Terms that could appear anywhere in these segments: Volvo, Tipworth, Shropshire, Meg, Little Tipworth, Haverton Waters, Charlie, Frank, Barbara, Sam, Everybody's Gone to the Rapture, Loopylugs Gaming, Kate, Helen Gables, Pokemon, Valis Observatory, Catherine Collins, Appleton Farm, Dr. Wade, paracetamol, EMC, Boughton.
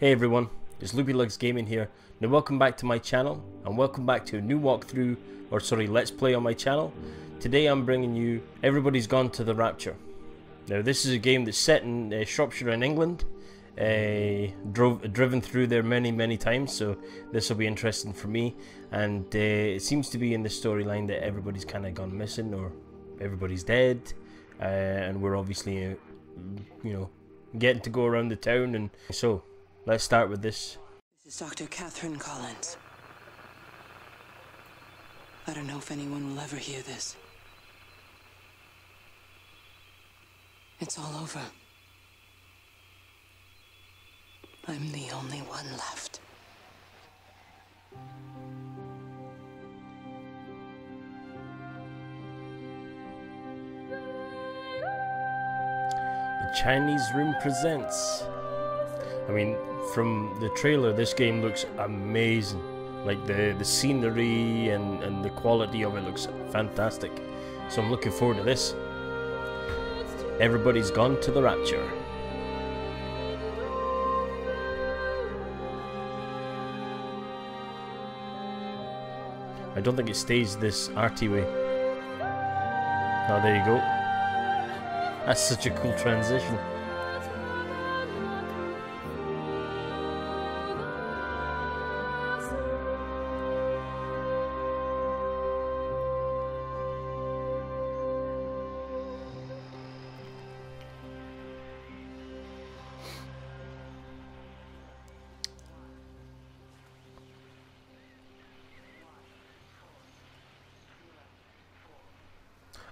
Hey everyone, it's Loopylugs Gaming here. Now welcome back to my channel and welcome back to a new walkthrough, or sorry, let's play on my channel. Today I'm bringing you Everybody's Gone to the Rapture. Now this is a game that's set in Shropshire in England, driven through there many times, so this will be interesting for me. And it seems to be in the storyline that everybody's kind of gone missing or everybody's dead, and we're obviously, you know, getting to go around the town. And so let's start with this. This is Dr. Catherine Collins. I don't know if anyone will ever hear this. It's all over. I'm the only one left. The Chinese Room presents. I mean, from the trailer, this game looks amazing. Like the scenery and the quality of it looks fantastic. So I'm looking forward to this. Everybody's Gone to the Rapture. I don't think it stays this arty way. Oh, there you go. That's such a cool transition.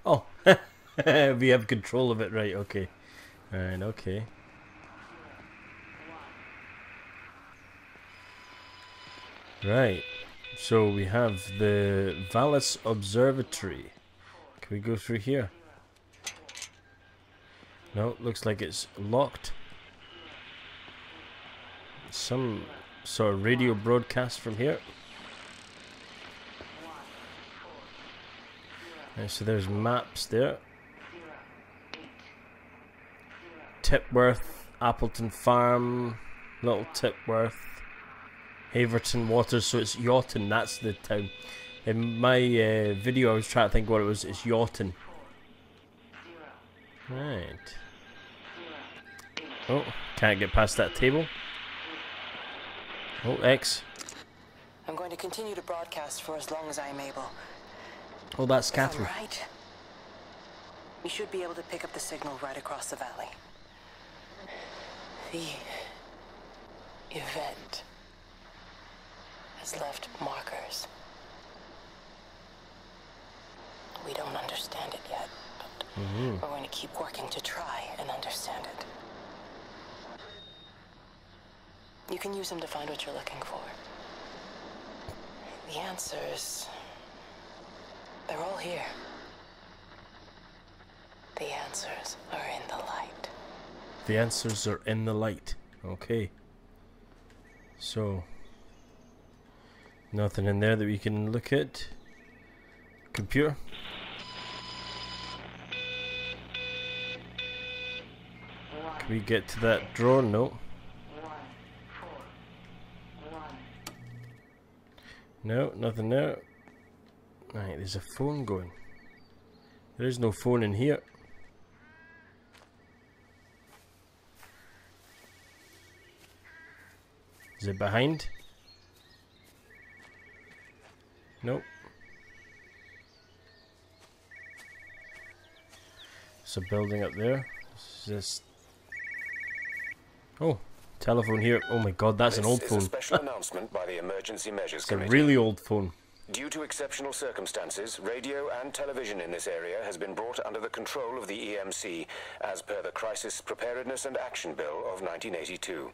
Oh, we have control of it, right? Okay, alright, okay. Right, so we have the Valis Observatory. Can we go through here? No, looks like it's locked. Some sort of radio broadcast from here. So there's maps there. Tipworth, Appleton Farm, Little Tipworth, Haverton Waters. So it's Yaughton, that's the town. In my video I was trying to think what it was. It's Yaughton. Right. Oh, can't get past that table. Oh, X. I'm going to continue to broadcast for as long as I'm able. Oh, that's Catherine. Right. We should be able to pick up the signal right across the valley. The event has left markers. We don't understand it yet, but we're going to keep working to try and understand it. You can use them to find what you're looking for. The answers. They're all here. The answers are in the light. The answers are in the light. Okay. So, nothing in there that we can look at. Computer. Can we get to that drawer? No. No, nothing there. Right, there's a phone going. There is no phone in here. Is it behind? Nope. There's a building up there. It's just... oh, telephone here. Oh my god, that's an old phone. This is a special announcement by the Emergency Measures Committee. It's a really old phone. Due to exceptional circumstances, radio and television in this area has been brought under the control of the EMC as per the Crisis Preparedness and Action Bill of 1982.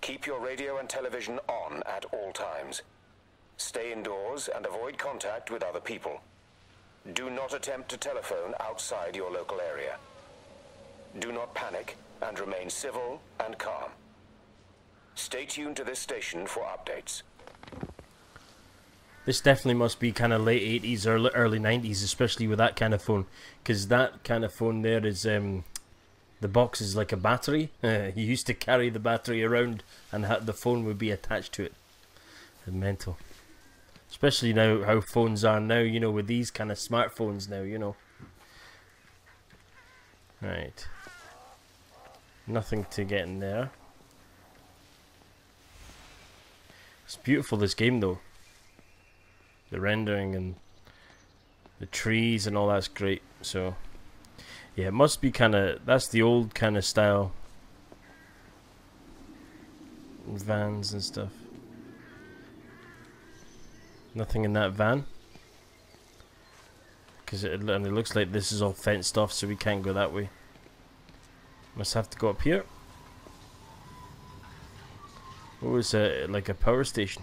Keep your radio and television on at all times. Stay indoors and avoid contact with other people. Do not attempt to telephone outside your local area. Do not panic and remain civil and calm. Stay tuned to this station for updates. This definitely must be kind of late 80s or early 90s, especially with that kind of phone, because that kind of phone there is The box is like a battery. You used to carry the battery around and the phone would be attached to it. It's mental. Especially now, how phones are now, you know, with these kind of smartphones now, you know. Right. Nothing to get in there. It's beautiful, this game, though. The rendering and the trees and all that's great. So, yeah, it must be kind of... That's the old kind of style. Vans and stuff. Nothing in that van. Because it looks like this is all fenced off, so we can't go that way. Must have to go up here. Oh, it's like a power station.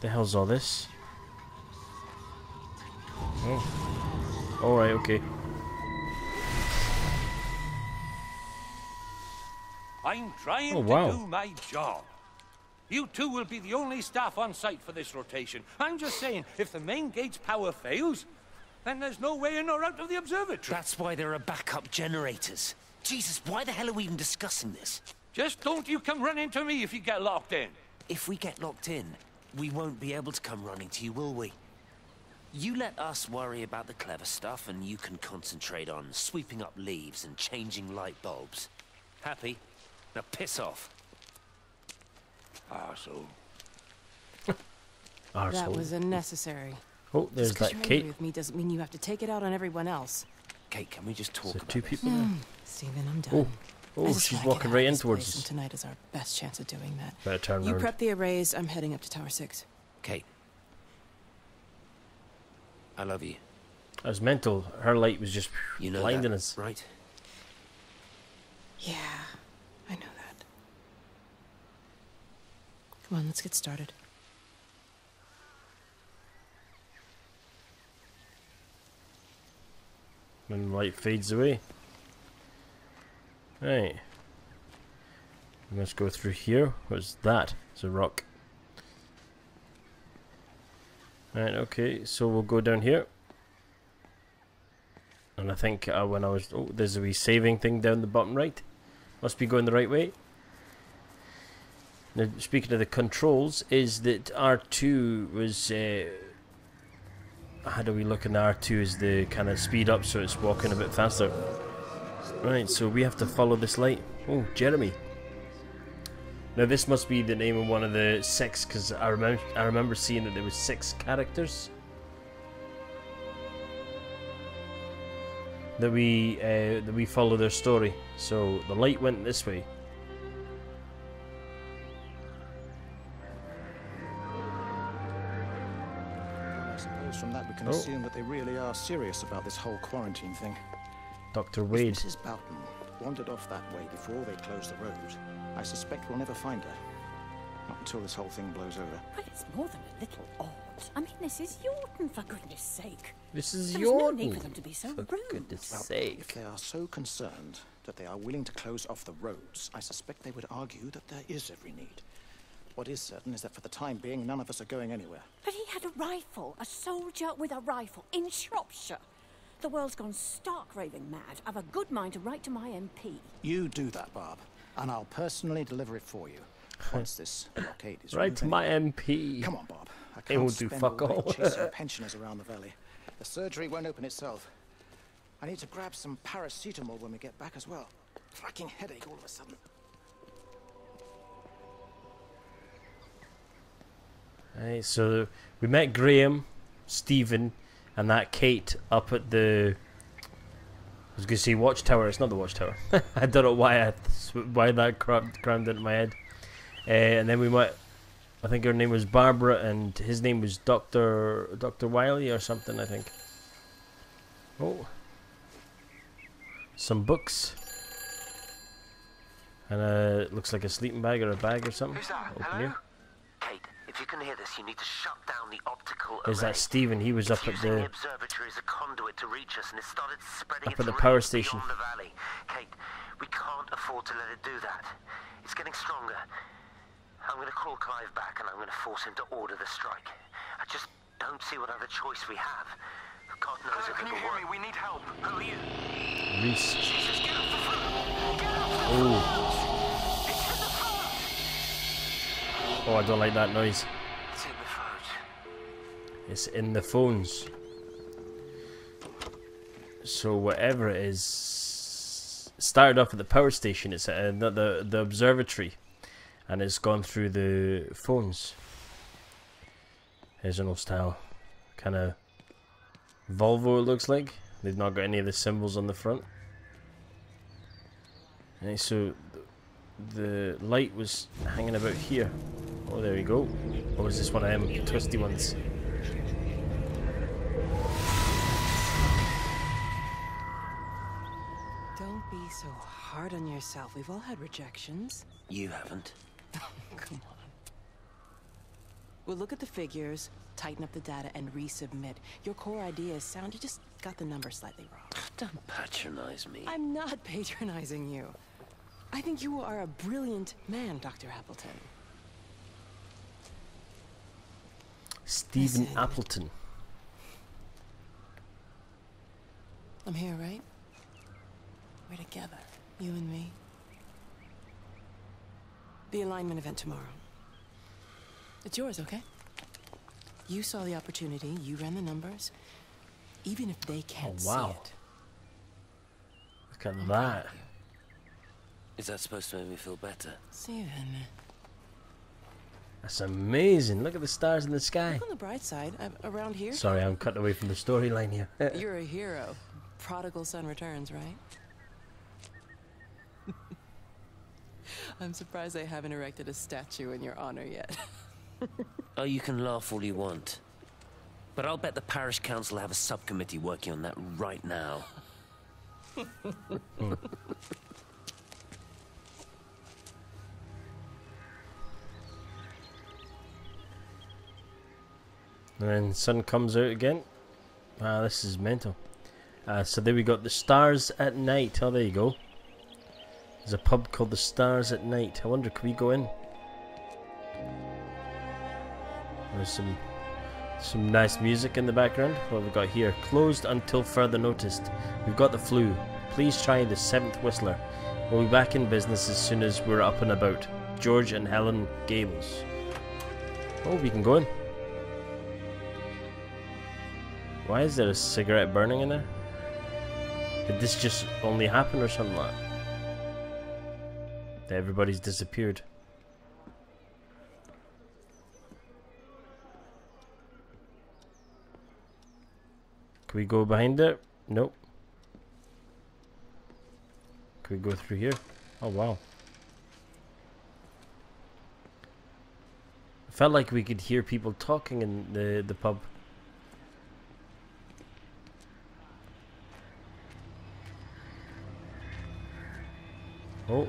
The hell's all this? Oh. Alright, okay. I'm trying to do my job. You two will be the only staff on site for this rotation. I'm just saying, if the main gate's power fails, then there's no way in or out of the observatory. That's why there are backup generators. Jesus, why the hell are we even discussing this? Just don't you come running to me if you get locked in. If we get locked in, we won't be able to come running to you, will we? You let us worry about the clever stuff, and you can concentrate on sweeping up leaves and changing light bulbs. Happy? Now piss off. Arsehole. That was unnecessary. Oh, there's that Kate. With me doesn't mean you have to take it out on everyone else. Kate, can we just talk about two people now? Stephen, I'm done. Oh, she's walking right in towards us. Tonight is our best chance of doing that. Better turn around. You prep the arrays. I'm heading up to Tower 6. Kate, I love you. I was mental. Her light was just blinding us. Right? Yeah, I know that. Come on, let's get started. When the light fades away. Right. We must go through here. What's that? It's a rock. Right, okay, so we'll go down here. And I think when I was... Oh, there's a wee saving thing down the bottom right. Must be going the right way. Now, speaking of the controls, is that R2 was... how do we look in R2 is the kind of speed up, so it's walking a bit faster. Right, so we have to follow this light. Oh, Jeremy. Now this must be the name of one of the 6, because I remember seeing that there was 6 characters that we follow their story. So the light went this way. I suppose from that we can assume that they really are serious about this whole quarantine thing. Dr. Wade. If Mrs. Boughton wandered off that way before they closed the road, I suspect we'll never find her. Not until this whole thing blows over. But it's more than a little odd. I mean, this is Yaughton, for goodness sake. This is Yaughton. There's no need for them to be so rude. For goodness sake. If they are so concerned that they are willing to close off the roads, I suspect they would argue that there is every need. What is certain is that for the time being, none of us are going anywhere. But he had a rifle, a soldier with a rifle, in Shropshire. The world's gone stark raving mad. I've a good mind to write to my MP. You do that, Barb, and I'll personally deliver it for you. Once this blockade is removed. Write to my MP. Come on, Barb. I can't spend all day chasing pensioners around the valley. The surgery won't open itself. I need to grab some paracetamol when we get back as well. Fucking headache all of a sudden. Hey, so we met Graham, Stephen, and that Kate up at the... I was going to say watchtower. It's not the watchtower. I don't know why that crammed into my head. And then we met... I think her name was Barbara and his name was Dr. Wiley or something, I think. Oh. Some books. And it looks like a sleeping bag or a bag or something. Who's that? Hello? Here. Kate. If you can hear this, you need to shut down the optical array. Is that Stephen? He was up at the observatory as a conduit to reach us, and it started spreading up at the power station. The valley. Kate, we can't afford to let it do that. It's getting stronger. I'm going to call Clive back, and I'm going to force him to order the strike. I just don't see what other choice we have. God knows if it'll work. We need help. Who are you? Reese. Jesus, get off the phone! Get off the phone! It's in the phone! Oh, I don't like that noise. It's in the phones. It's in the phones. So whatever it is, started off at the power station. It's at the observatory, and it's gone through the phones. Here's an old style kind of Volvo, it looks like. They've not got any of the symbols on the front. And so the light was hanging about here. Oh, there we go. Or is this one of them twisty ones? Don't be so hard on yourself. We've all had rejections. You haven't. Come on. We'll look at the figures, tighten up the data, and resubmit. Your core idea is sound, you just got the number slightly wrong. Don't patronize me. I'm not patronizing you. I think you are a brilliant man, Dr. Appleton. Stephen Appleton. I'm here, right? We're together, you and me. The alignment event tomorrow. It's yours, okay? You saw the opportunity, you ran the numbers, even if they can't see it. Look at that. Is that supposed to make me feel better? Stephen. That's amazing. Look at the stars in the sky. Look on the bright side, around here. Sorry, I'm cutting away from the storyline here. You're a hero. Prodigal son returns, right? I'm surprised they haven't erected a statue in your honor yet. Oh, you can laugh all you want, but I'll bet the parish council have a subcommittee working on that right now. And then the sun comes out again. Ah, this is mental. So there we got the Stars at Night. Oh, there you go. There's a pub called the Stars at Night. I wonder, can we go in? There's some nice music in the background. What have we got here? Closed until further notice. We've got the flu. Please try the 7th Whistler. We'll be back in business as soon as we're up and about. George and Helen Gables. Oh, we can go in. Why is there a cigarette burning in there? Did this just only happen or something like that? Everybody's disappeared. Can we go behind there? Nope. Can we go through here? Oh wow. I felt like we could hear people talking in the pub. Oh.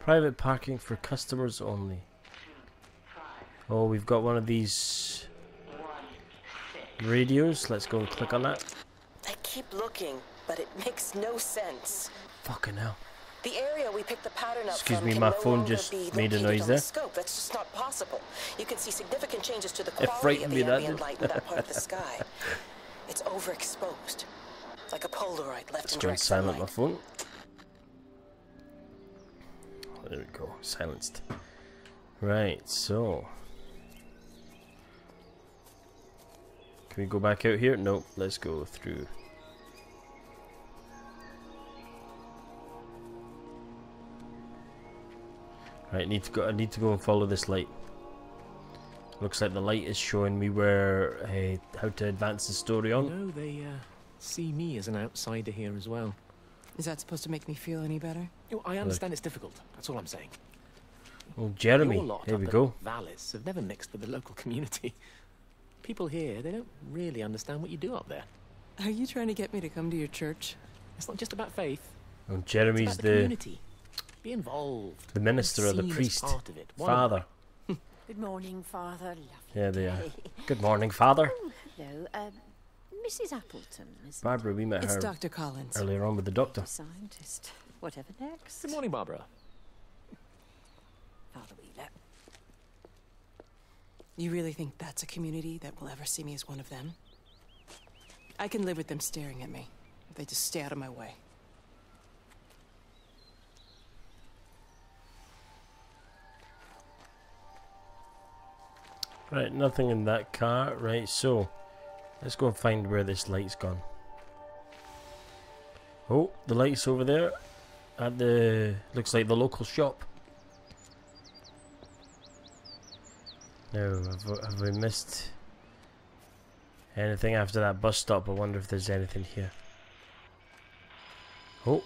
Private parking for customers only. Oh, we've got one of these radios. Let's go and click on that. I keep looking, but it makes no sense. Fucking hell. The area we picked the pattern up from. Excuse me, my phone just made a noise there. That's just not possible. You can see significant changes to the quality of the ambient light in that part of the sky. It's overexposed, like a Polaroid left in direct sunlight. Let's go and silent my phone. There we go, silenced. Right, so can we go back out here? Nope, let's go through. Right, I need to go and follow this light. Looks like the light is showing me where how to advance the story on. No, they see me as an outsider here as well. Is that supposed to make me feel any better? Oh, I understand it's difficult. That's all I'm saying. Well, Jeremy, here we go. Valis have never mixed with the local community. People here, they don't really understand what you do up there. Are you trying to get me to come to your church? It's not just about faith. Well, Jeremy's it's about the community. Be involved. The minister or the priest. Part of it. Father. Good morning, Father. Lovely. Yeah, they are. Good morning, Father. Hello, Mrs. Appleton, isn't Barbara, we met her. It's Dr. Collins. Earlier on with the doctor. Scientist. Whatever next. Good morning, Barbara. Father Wheeler. You really think that's a community that will ever see me as one of them? I can live with them staring at me if they just stay out of my way. Right, nothing in that car. Right, so let's go and find where this light's gone. Oh, the light's over there at the, looks like the local shop. No, have we missed anything after that bus stop? I wonder if there's anything here. Oh,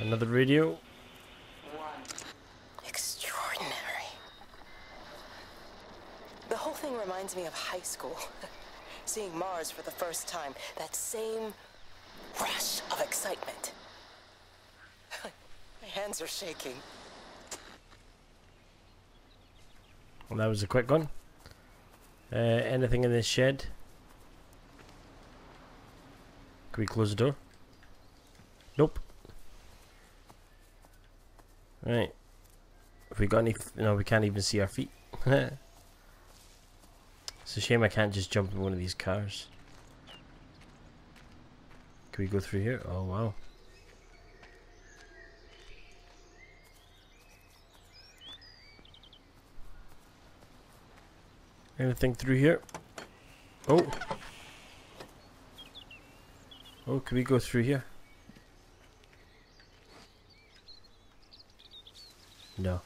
another radio. Extraordinary. The whole thing reminds me of high school. Seeing Mars for the first time, that same rush of excitement. My hands are shaking. Well, that was a quick one. Anything in this shed? Can we close the door? Nope. Right. Have we got any? No, we can't even see our feet. It's a shame I can't just jump in one of these cars. Can we go through here? Oh, wow. Anything through here? Oh! Oh, can we go through here? No.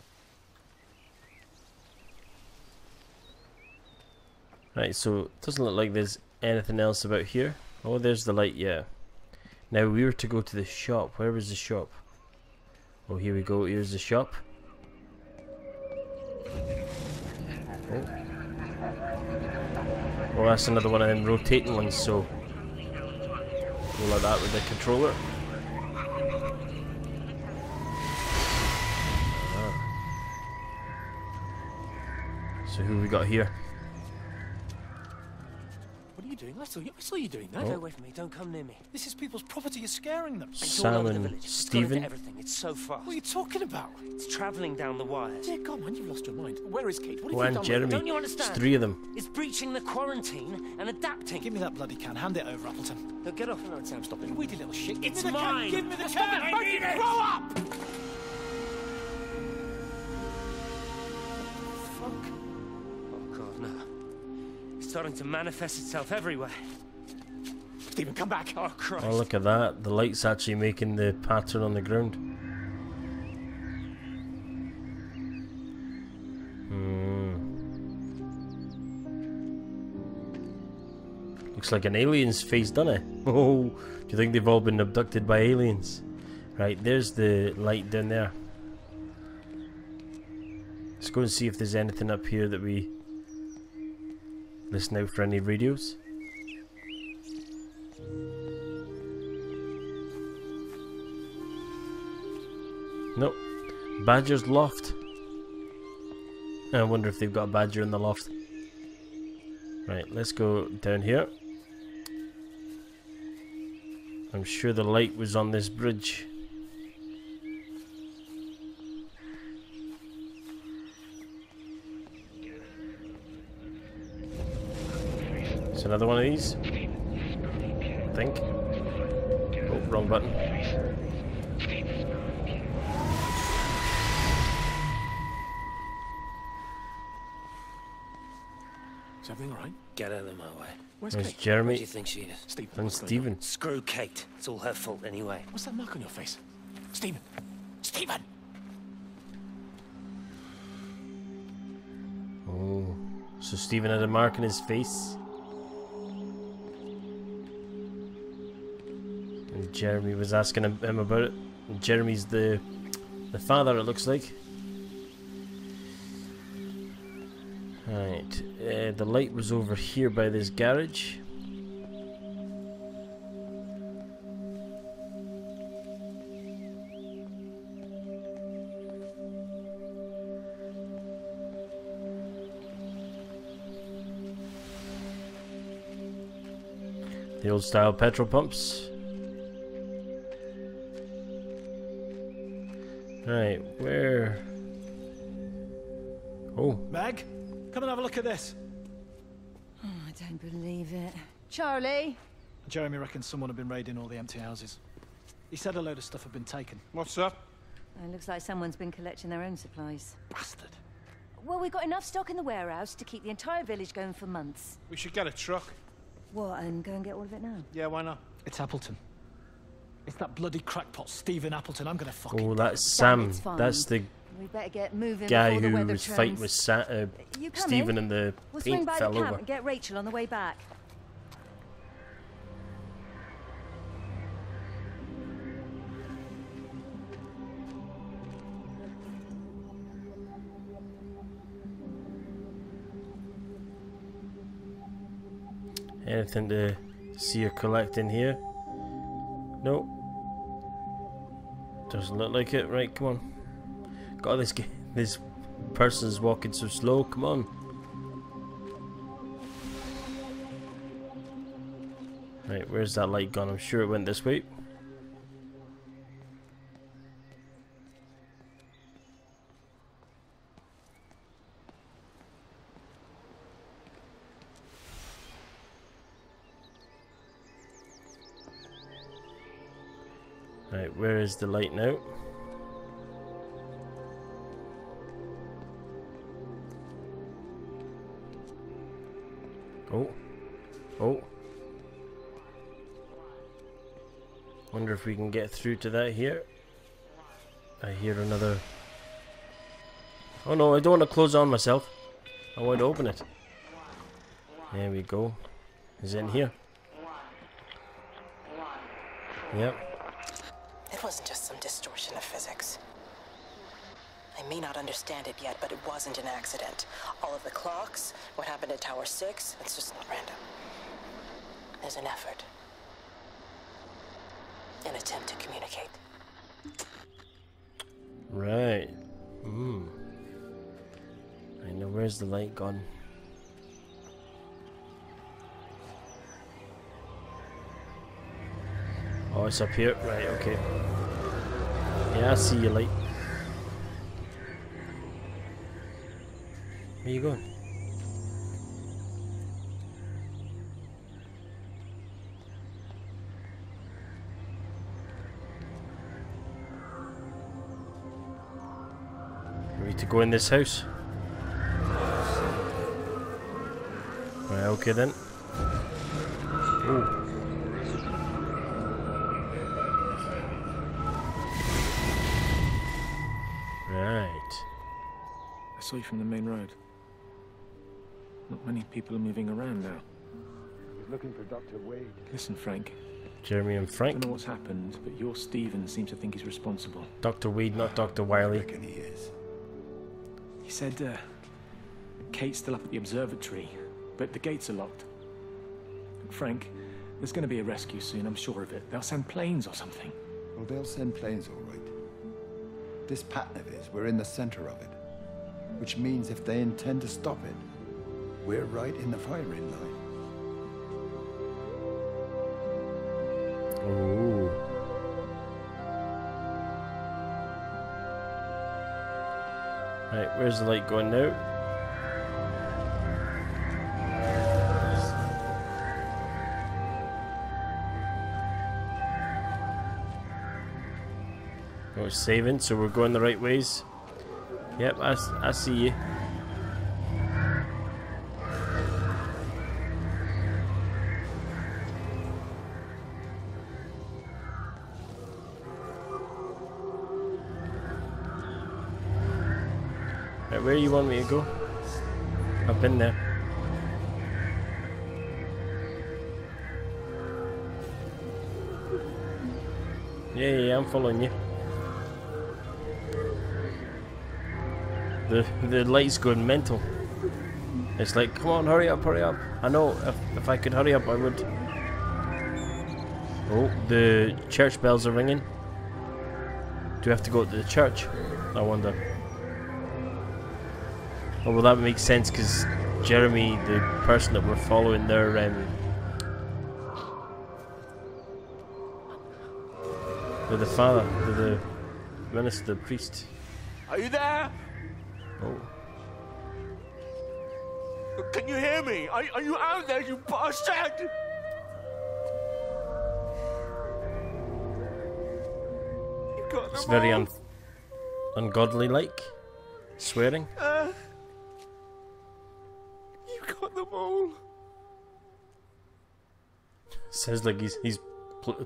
Right, so it doesn't look like there's anything else about here. Oh, there's the light, yeah. Now we were to go to the shop. Where was the shop? Oh, here we go. Here's the shop. Oh. Well, that's another one of them rotating ones, so go like that with the controller. Oh. So who we got here? What are you doing? I saw you doing that. Oh. Get away from me! Don't come near me. This is people's property. You're scaring them. Sam and Stephen. It's so fast. What are you talking about? It's travelling down the wires. Dear God, man, you've lost your mind. Where is Kate? What have you done? Jeremy. Don't you understand? It's three of them. It's breaching the quarantine and adapting. Give me that bloody can. Hand it over, Appleton. No, get off. No, Sam, stop it. You weedy little shit. It's mine. Give me the can. Fucking grow up. Fuck. Oh God, no. It's starting to manifest itself everywhere. Stephen, come back. Oh, Christ. Oh, look at that. The light's actually making the pattern on the ground. Hmm. Looks like an alien's face, doesn't it? Oh, do you think they've all been abducted by aliens? Right, there's the light down there. Let's go and see if there's anything up here that we... Listen out for any radios. Nope. Badger's loft. I wonder if they've got a badger in the loft. Right, let's go down here. I'm sure the light was on this bridge. It's another one of these, I think. Oh, wrong button. Everything right? Get out of my way. Where's Jeremy? Where do you think she is? Stephen. Screw Kate. It's all her fault anyway. What's that mark on your face? Stephen. Stephen. Oh, so Stephen had a mark on his face, and Jeremy was asking him about it. And Jeremy's the father, it looks like. Right, the light was over here by this garage. The old style petrol pumps. Alright, where... Oh. Meg, come and have a look at this. Oh, I don't believe it. Charlie? Jeremy reckons someone had been raiding all the empty houses. He said a load of stuff had been taken. What's up? It looks like someone's been collecting their own supplies. Bastard. Well, we've got enough stock in the warehouse to keep the entire village going for months. We should get a truck. What, and go and get all of it now? Yeah, why not? It's Appleton. It's that bloody crackpot Stephen Appleton. I'm gonna fucking... Oh, that's Sam. That's the... We better get moving. Guy who was fighting with Stephen and the paint fell over. And get Rachel on the way back. Anything to see or collect in here? Nope. Doesn't look like it. Right, come on. God, this person's walking so slow. Come on. Right, where's that light gone? I'm sure it went this way. Right, where is the light now? Oh. Oh. Wonder if we can get through to that here. I hear another... Oh no, I don't want to close on myself. I want to open it. There we go. Is it in here? Yep. It wasn't just some distortion of physics. I may not understand it yet, but it wasn't an accident. All of the clocks, what happened at Tower 6, it's just not random. There's an effort. An attempt to communicate. Right. Mm. I know, where's the light gone? Oh, it's up here. Right, okay. Yeah, I see your light. Where you going? Are we to go in this house? Right, okay then. Ooh. Right. I saw you from the main road. Not many people are moving around now. I was looking for Dr. Wade. Listen, Frank. Jeremy and Frank. I don't know what's happened, but your Stephen seems to think he's responsible. Dr. Wade, not Dr. Wiley. I reckon he is. He said Kate's still up at the observatory, but the gates are locked. And Frank, there's going to be a rescue soon, I'm sure of it. They'll send planes or something. Well, they'll send planes, all right. This pattern of his, we're in the center of it, which means if they intend to stop it, we're right in the firing line. Oh. Right, where's the light going now? Oh, it's saving, so we're going the right ways. Yep, I see you. Where you want me to go? I've been there. Yeah, I'm following you. The light's going mental. It's like, come on, hurry up, hurry up. I know, if I could hurry up, I would. Oh, the church bells are ringing. Do we have to go to the church? I wonder. Oh, well, that makes sense because Jeremy, the person that we're following, their With the father, with the minister, the priest. Are you there? Oh. Can you hear me? Are you out there, you bastard? It's very ungodly-like. Swearing. You got them all. Sounds like he's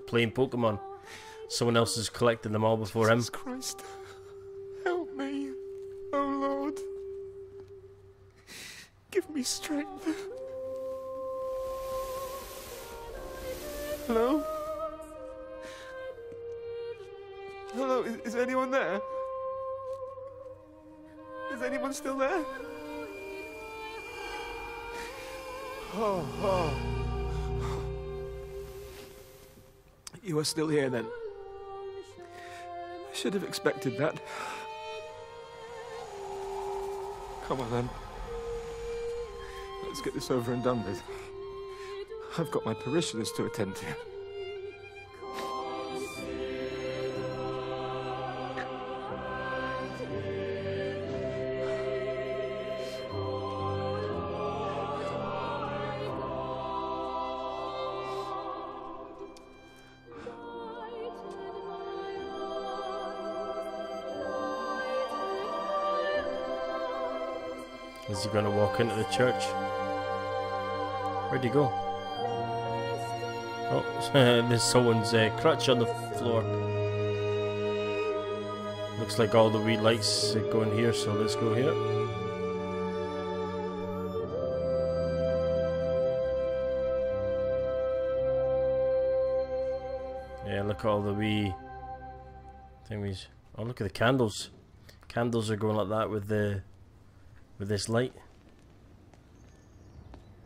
playing Pokemon. Someone else is collecting them all before him. Jesus Christ. Help me. Oh Lord. Give me strength. Hello? Hello, is anyone there? Is anyone still there? Oh, oh. You are still here then. I should have expected that. Come on then. Let's get this over and done with. I've got my parishioners to attend to. Is he going to walk into the church? Where'd he go? Oh, there's someone's crutch on the floor. Looks like all the wee lights go in here, so let's go here. Yeah, look at all the wee thingies. Oh, look at the candles. Candles are going like that with the... with this light.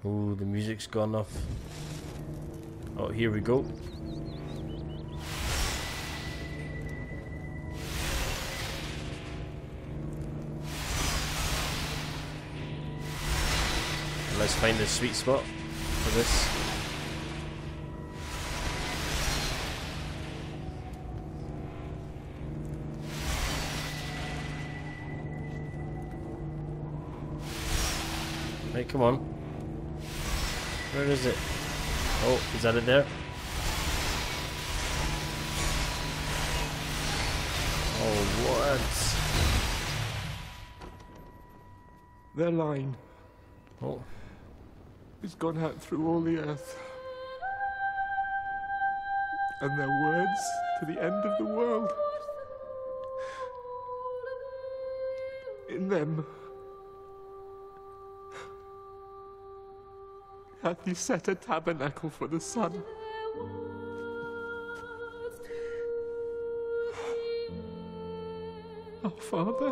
Oh, the music's gone off. Oh, here we go. Let's find the sweet spot for this. Right, come on. Where is it? Oh, is that it there? Oh, what? Their line. Oh. It's gone out through all the earth. And their words to the end of the world. In them. Hath he set a tabernacle for the sun? Our Father,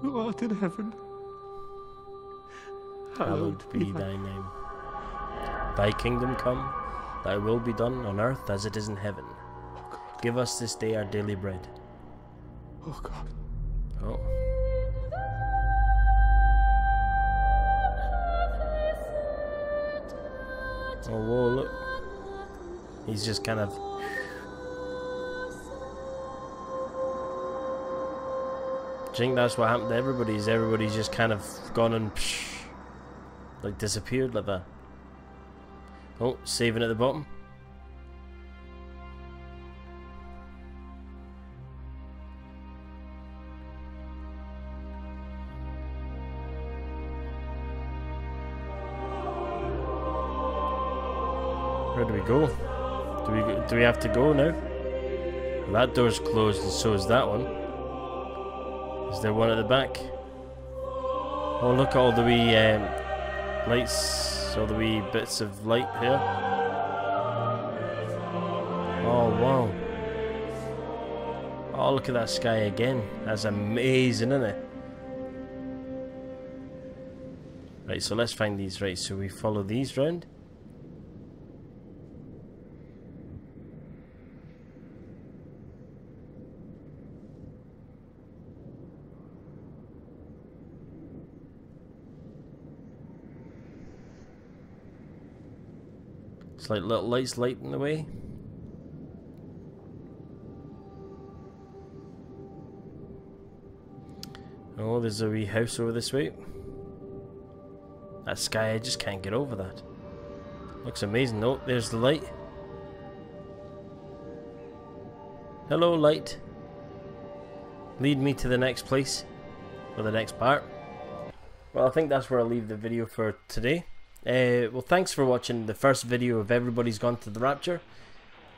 who art in heaven, hallowed be thy name. Thy kingdom come, thy will be done on earth as it is in heaven. Give us this day our daily bread. Oh God. Oh. Oh, whoa, look. He's just kind of... I think that's what happened to everybody, is everybody's just kind of gone and... like, disappeared like that. Oh, saving at the bottom. Where do we go? Do we have to go now? That door's closed and so is that one. Is there one at the back? Oh, look at all the wee lights, all the wee bits of light here. Oh, wow. Oh, look at that sky again. That's amazing, isn't it? Right, so let's find these. Right, so we follow these round. Like little lights lighting the way. Oh, there's a wee house over this way. That sky, I just can't get over that. Looks amazing. Oh, there's the light. Hello, light. Lead me to the next place, or the next part. Well, I think that's where I'll leave the video for today. Well, thanks for watching the first video of Everybody's Gone to the Rapture.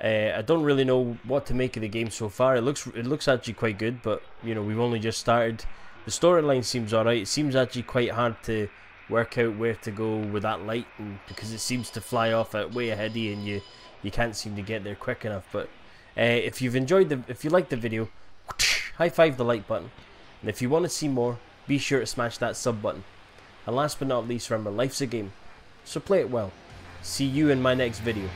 I don't really know what to make of the game so far. It looks actually quite good, but you know, we've only just started. The storyline seems alright. It seems actually quite hard to work out where to go with that light, and because it seems to fly off at way ahead of you, and you can't seem to get there quick enough. But if you've enjoyed if you liked the video, high five the like button, and if you want to see more, be sure to smash that sub button. And last but not least, remember, life's a game, so play it well. See you in my next video.